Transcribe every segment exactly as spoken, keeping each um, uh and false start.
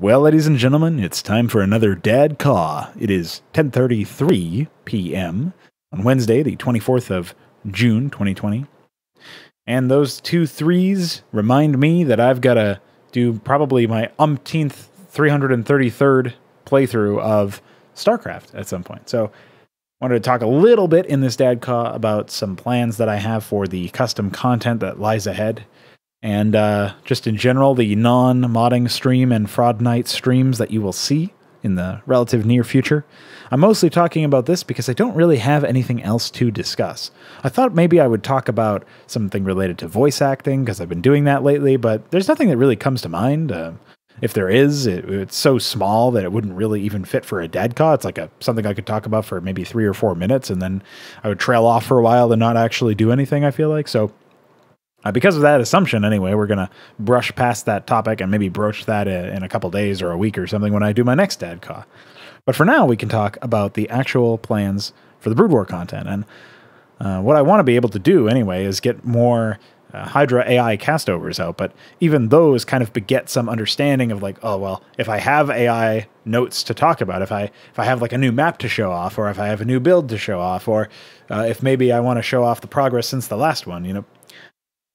Well, ladies and gentlemen, it's time for another DadCaw. It is ten thirty-three p m on Wednesday, the twenty-fourth of June, twenty twenty. And those two threes remind me that I've got to do probably my umpteenth, three hundred thirty-third playthrough of StarCraft at some point. So I wanted to talk a little bit in this DadCaw about some plans that I have for the custom content that lies ahead. And uh, just in general, the non-modding stream and Fraud Night streams that you will see in the relative near future. I'm mostly talking about this because I don't really have anything else to discuss. I thought maybe I would talk about something related to voice acting because I've been doing that lately, but there's nothing that really comes to mind. Uh, if there is, it, it's so small that it wouldn't really even fit for a DadCaw. It's like a, something I could talk about for maybe three or four minutes, and then I would trail off for a while and not actually do anything, I feel like. So Uh, because of that assumption, anyway, we're going to brush past that topic and maybe broach that in, in a couple days or a week or something when I do my next DadCaw. But for now, we can talk about the actual plans for the Brood War content. And uh, what I want to be able to do, anyway, is get more uh, Hydra A I castovers out. But even those kind of beget some understanding of, like, oh, well, if I have A I notes to talk about, if I, if I have, like, a new map to show off, or if I have a new build to show off, or uh, if maybe I want to show off the progress since the last one, you know,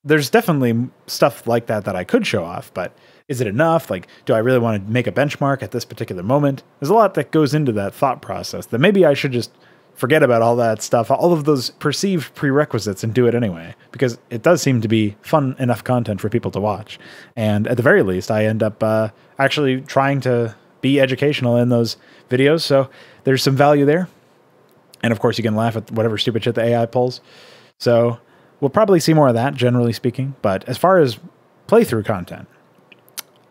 there's definitely stuff like that that I could show off, but is it enough? Like, do I really want to make a benchmark at this particular moment? There's a lot that goes into that thought process that maybe I should just forget about all that stuff, all of those perceived prerequisites, and do it anyway, because it does seem to be fun enough content for people to watch. And at the very least, I end up uh, actually trying to be educational in those videos. So there's some value there. And of course, you can laugh at whatever stupid shit the A I pulls. So we'll probably see more of that, generally speaking. But as far as playthrough content,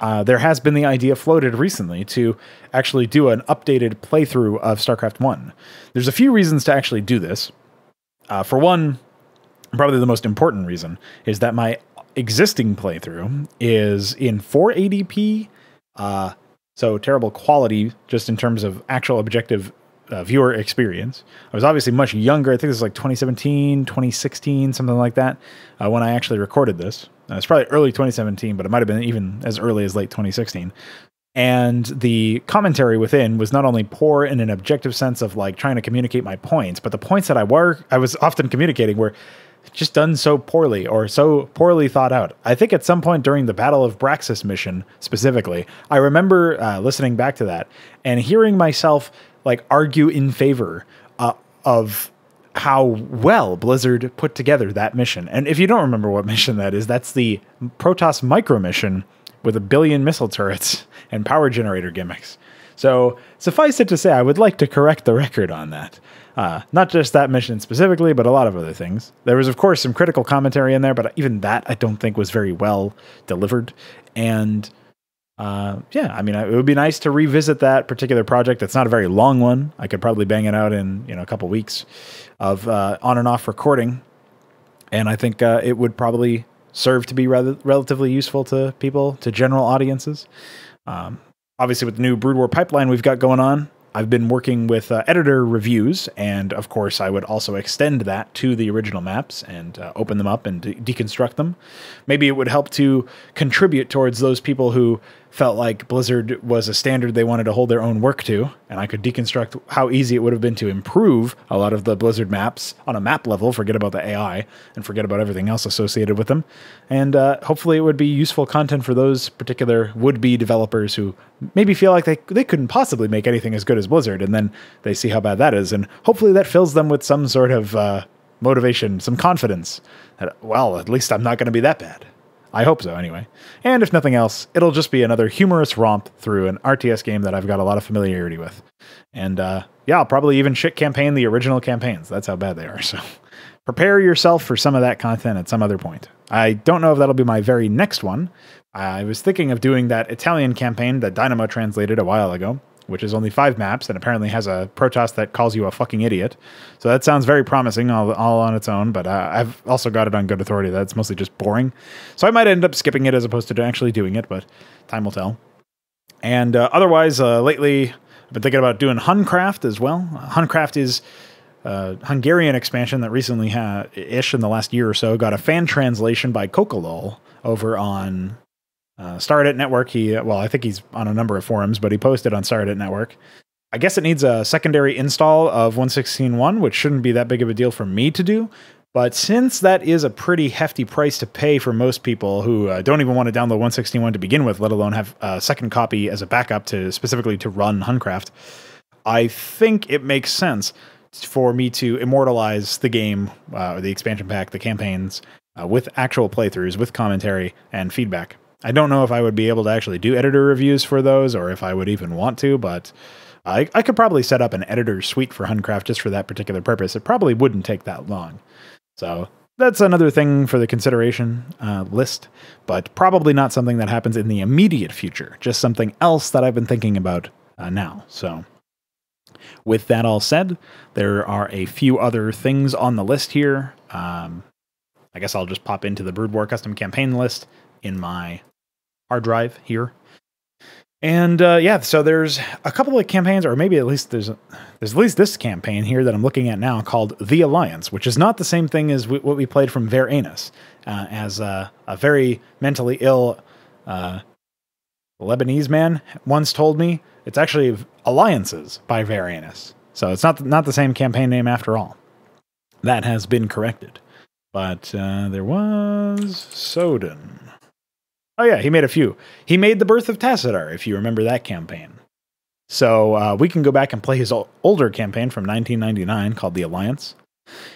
uh, there has been the idea floated recently to actually do an updated playthrough of StarCraft one. There's a few reasons to actually do this. Uh, for one, probably the most important reason is that my existing playthrough is in four eighty p, uh, so terrible quality just in terms of actual objective Uh, viewer experience. I was obviously much younger. I think this was like twenty seventeen, twenty sixteen, something like that, uh, when I actually recorded this. Uh, it's probably early twenty seventeen, but it might have been even as early as late twenty sixteen. And the commentary within was not only poor in an objective sense of, like, trying to communicate my points, but the points that I were I was often communicating were just done so poorly or so poorly thought out. I think at some point during the Battle of Braxis mission specifically, I remember uh, listening back to that and hearing myself, like, argue in favor uh, of how well Blizzard put together that mission. And if you don't remember what mission that is, that's the Protoss micro mission with a billion missile turrets and power generator gimmicks. So suffice it to say, I would like to correct the record on that. Uh, not just that mission specifically, but a lot of other things. There was, of course, some critical commentary in there, but even that I don't think was very well delivered. And Uh, yeah, I mean, it would be nice to revisit that particular project. It's not a very long one. I could probably bang it out in, you know, a couple weeks of uh, on and off recording. And I think uh, it would probably serve to be rather relatively useful to people, to general audiences. Um, obviously, with the new Brood War pipeline we've got going on, I've been working with uh, editor reviews. And of course, I would also extend that to the original maps and uh, open them up and de deconstruct them. Maybe it would help to contribute towards those people who felt like Blizzard was a standard they wanted to hold their own work to, and I could deconstruct how easy it would have been to improve a lot of the Blizzard maps on a map level, forget about the A I, and forget about everything else associated with them. And uh, hopefully it would be useful content for those particular would-be developers who maybe feel like they, they couldn't possibly make anything as good as Blizzard, and then they see how bad that is, and hopefully that fills them with some sort of uh, motivation, some confidence that, well, at least I'm not going to be that bad. I hope so, anyway. And if nothing else, it'll just be another humorous romp through an R T S game that I've got a lot of familiarity with. And, uh, yeah, I'll probably even shit campaign the original campaigns. That's how bad they are, so prepare yourself for some of that content at some other point. I don't know if that'll be my very next one. I was thinking of doing that Italian campaign that Dynamo translated a while ago, which is only five maps and apparently has a Protoss that calls you a fucking idiot. So that sounds very promising all, all on its own, but uh, I've also got it on good authority that it's mostly just boring. So I might end up skipping it as opposed to actually doing it, but time will tell. And uh, otherwise, uh, lately, I've been thinking about doing HunCraft as well. Uh, HunCraft is Uh, Hungarian expansion that recently, uh, ish in the last year or so, got a fan translation by Kokolol over on Uh, Stardate Network, he, well, I think he's on a number of forums, but he posted on Stardate Network. I guess it needs a secondary install of one sixteen point one, which shouldn't be that big of a deal for me to do. But since that is a pretty hefty price to pay for most people who uh, don't even want to download one sixteen point one to begin with, let alone have a second copy as a backup to specifically to run HunCraft, I think it makes sense for me to immortalize the game, uh, the expansion pack, the campaigns, uh, with actual playthroughs, with commentary and feedback. I don't know if I would be able to actually do editor reviews for those or if I would even want to, but I, I could probably set up an editor suite for HunCraft just for that particular purpose. It probably wouldn't take that long. So that's another thing for the consideration uh, list, but probably not something that happens in the immediate future, just something else that I've been thinking about uh, now. So with that all said, there are a few other things on the list here. Um, I guess I'll just pop into the Brood War custom campaign list in my hard drive here. And uh, yeah, so there's a couple of campaigns, or maybe at least there's, there's at least this campaign here that I'm looking at now called The Alliance, which is not the same thing as we, what we played from Ver Anus, uh, as a, a very mentally ill uh, Lebanese man once told me. It's actually Alliances by Ver Anus. So it's not, not the same campaign name after all. That has been corrected. But uh, there was Soden. Oh yeah, he made a few. He made The Birth of Tassadar, if you remember that campaign. So uh, we can go back and play his older campaign from nineteen ninety-nine called The Alliance.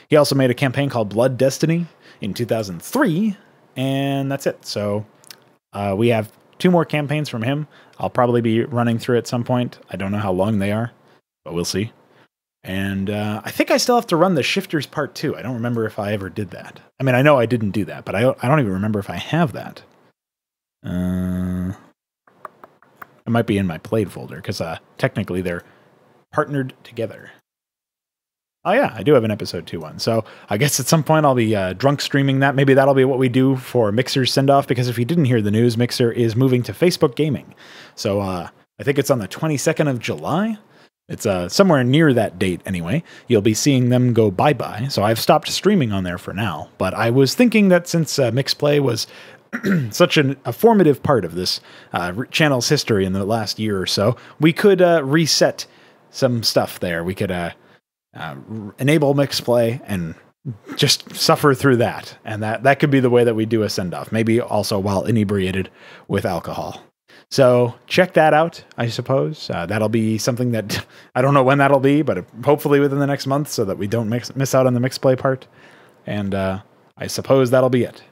He also made a campaign called Blood Destiny in two thousand three, and that's it. So uh, we have two more campaigns from him. I'll probably be running through at some point. I don't know how long they are, but we'll see. And uh, I think I still have to run the Shifters Part two. I don't remember if I ever did that. I mean, I know I didn't do that, but I don't, I don't even remember if I have that. Uh, it might be in my played folder because uh, technically they're partnered together. Oh yeah, I do have an episode two one. So I guess at some point I'll be uh, drunk streaming that. Maybe that'll be what we do for Mixer's send off, because if you didn't hear the news, Mixer is moving to Facebook Gaming. So uh, I think it's on the twenty-second of July. It's uh, somewhere near that date anyway. You'll be seeing them go bye-bye. So I've stopped streaming on there for now, but I was thinking that since uh, Mixplay was such an, a formative part of this uh, channel's history in the last year or so, we could uh, reset some stuff there. We could uh, uh, enable Mixplay and just suffer through that. And that, that could be the way that we do a send-off, maybe also while inebriated with alcohol. So check that out, I suppose. Uh, that'll be something that I don't know when that'll be, but hopefully within the next month so that we don't mix, miss out on the Mixplay part. And uh, I suppose that'll be it.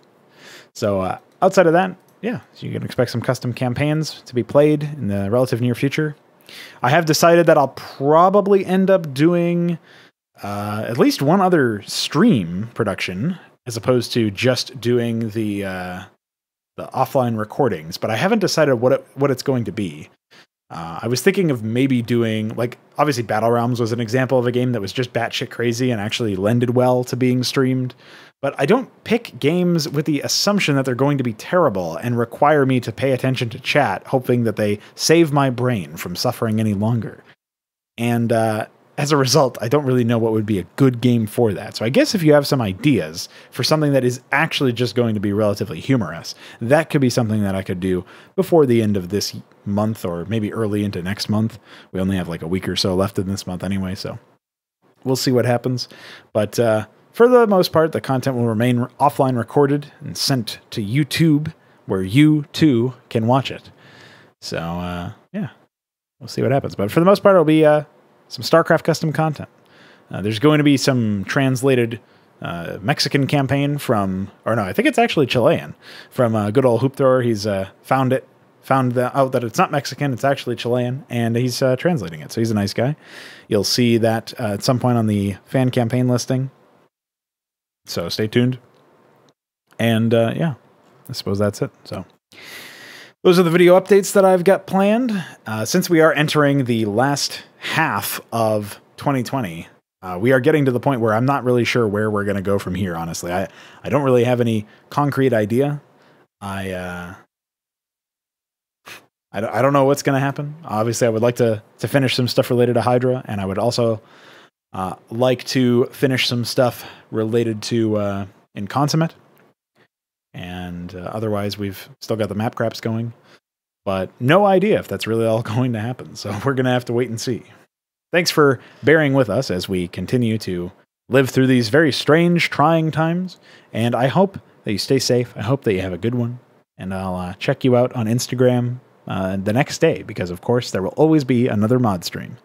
So uh, outside of that, yeah, so you can expect some custom campaigns to be played in the relative near future. I have decided that I'll probably end up doing uh, at least one other stream production as opposed to just doing the uh, the offline recordings, but I haven't decided what it, what it's going to be. Uh, I was thinking of maybe doing, like, obviously Battle Realms was an example of a game that was just batshit crazy and actually lended well to being streamed. But I don't pick games with the assumption that they're going to be terrible and require me to pay attention to chat, hoping that they save my brain from suffering any longer. And uh, as a result, I don't really know what would be a good game for that. So I guess if you have some ideas for something that is actually just going to be relatively humorous, that could be something that I could do before the end of this month or maybe early into next month. We only have like a week or so left in this month anyway, so we'll see what happens. But uh, for the most part, the content will remain offline recorded and sent to YouTube, where you, too, can watch it. So, uh, yeah, we'll see what happens. But for the most part, it'll be uh, some StarCraft custom content. Uh, there's going to be some translated uh, Mexican campaign from, or no, I think it's actually Chilean, from uh, good old Hoopthrower. He's uh, found it, found the, out that it's not Mexican, it's actually Chilean, and he's uh, translating it. So he's a nice guy. You'll see that uh, at some point on the fan campaign listing. So stay tuned. And uh, yeah, I suppose that's it. So those are the video updates that I've got planned. Uh, since we are entering the last half of twenty twenty, uh, we are getting to the point where I'm not really sure where we're going to go from here, honestly. I, I don't really have any concrete idea. I, uh, I, don't, I don't know what's going to happen. Obviously, I would like to, to finish some stuff related to Hydra, and I would also... Uh, like to finish some stuff related to uh, Inconsummate. And uh, otherwise, we've still got the map craps going. But no idea if that's really all going to happen. So we're going to have to wait and see. Thanks for bearing with us as we continue to live through these very strange, trying times. And I hope that you stay safe. I hope that you have a good one. And I'll uh, check you out on Instagram uh, the next day, because, of course, there will always be another mod stream.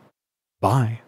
Bye.